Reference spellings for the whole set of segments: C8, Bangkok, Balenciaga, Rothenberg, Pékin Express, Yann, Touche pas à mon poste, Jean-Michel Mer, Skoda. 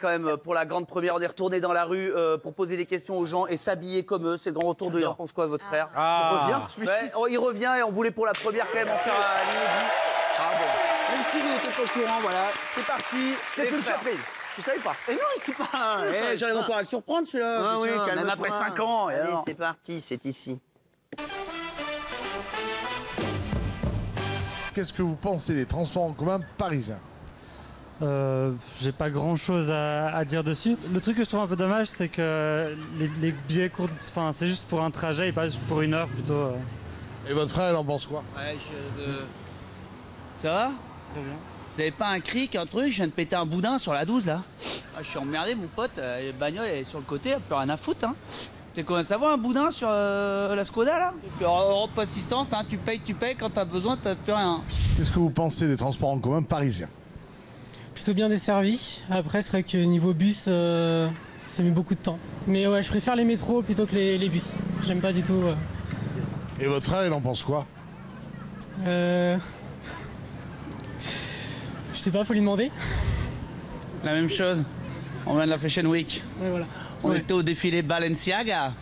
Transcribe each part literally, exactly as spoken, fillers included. Quand même, pour la grande première, on est retourné dans la rue euh, pour poser des questions aux gens et s'habiller comme eux. C'est le grand retour de Yann. Pense quoi, votre frère? Ah. Il revient. Ouais, il revient et on voulait pour la première quand même en faire un inédit. Ah bon. Même si vous n'étiez pas au courant, voilà. C'est parti. C'est une surprise. Tu savais pas? Et non, c'est pas. Eh, j'arrive encore à le surprendre, celui-là. Ah oui, même après cinq ans. Allez, c'est parti. C'est ici. Qu'est-ce que vous pensez des transports en commun parisiens? Euh, j'ai pas grand chose à, à dire dessus. Le truc que je trouve un peu dommage, c'est que les, les billets courts, enfin c'est juste pour un trajet, ils passent pour une heure plutôt. Euh. Et votre frère, il en pense quoi? Ouais, je, euh... Ça va? Très bien. Vous avez pas un cric, un truc? Je viens de péter un boudin sur la douze là. Ah, je suis emmerdé, mon pote, euh, les bagnoles, elle est sur le côté, elle peut rien à foutre. Hein. Tu commences à voir un boudin sur euh, la Skoda là? Et puis, Europe Assistance, hein, tu payes, tu payes, quand t'as besoin, t'as plus rien. Qu'est-ce que vous pensez des transports en commun parisiens? Plutôt bien desservi. Après, c'est vrai que niveau bus, euh, ça met beaucoup de temps. Mais ouais, je préfère les métros plutôt que les, les bus. J'aime pas du tout. Euh... Et votre frère, il en pense quoi? Euh... Je sais pas, faut lui demander. La même chose. On vient de la Fashion Week. Ouais, voilà. On ouais. était au défilé Balenciaga.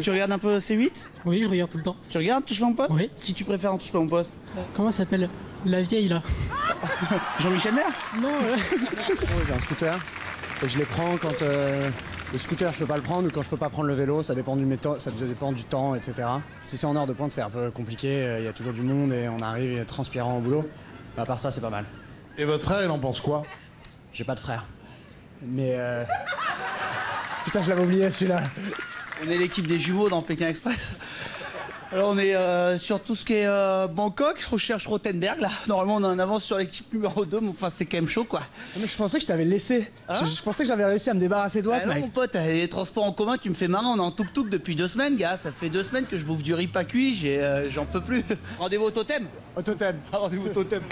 Tu regardes un peu C huit? Oui, je regarde tout le temps. Tu regardes Touche pas à mon poste? Oui. Qui tu préfères en Touche pas à mon poste? Comment ça s'appelle? La vieille, là. Jean-Michel Mer? Non, euh... oh, j'ai un scooter. Et je les prends quand... Euh, le scooter, je peux pas le prendre, ou quand je peux pas prendre le vélo, ça dépend du, méto ça dépend du temps, et cetera. Si c'est en heure de pointe, c'est un peu compliqué. Il y a toujours du monde et on arrive transpirant au boulot. Mais à part ça, c'est pas mal. Et votre frère, il en pense quoi? J'ai pas de frère. Mais... Euh... Putain, je l'avais oublié, celui-là. On est l'équipe des jumeaux dans Pékin Express. Alors on est euh, sur tout ce qui est euh, Bangkok, recherche Rothenberg là. Normalement on a en avance sur l'équipe numéro deux, mais enfin c'est quand même chaud quoi. Mais je pensais que je t'avais laissé. Hein? je, je pensais que j'avais réussi à me débarrasser de toi. Ah non mon pote, les transports en commun tu me fais marrant, on est en tuk-tuk depuis deux semaines gars. Ça fait deux semaines que je bouffe du riz pas cuit, j'en euh, peux plus. Rendez-vous au totem. Au totem. Ah, rendez-vous au totem.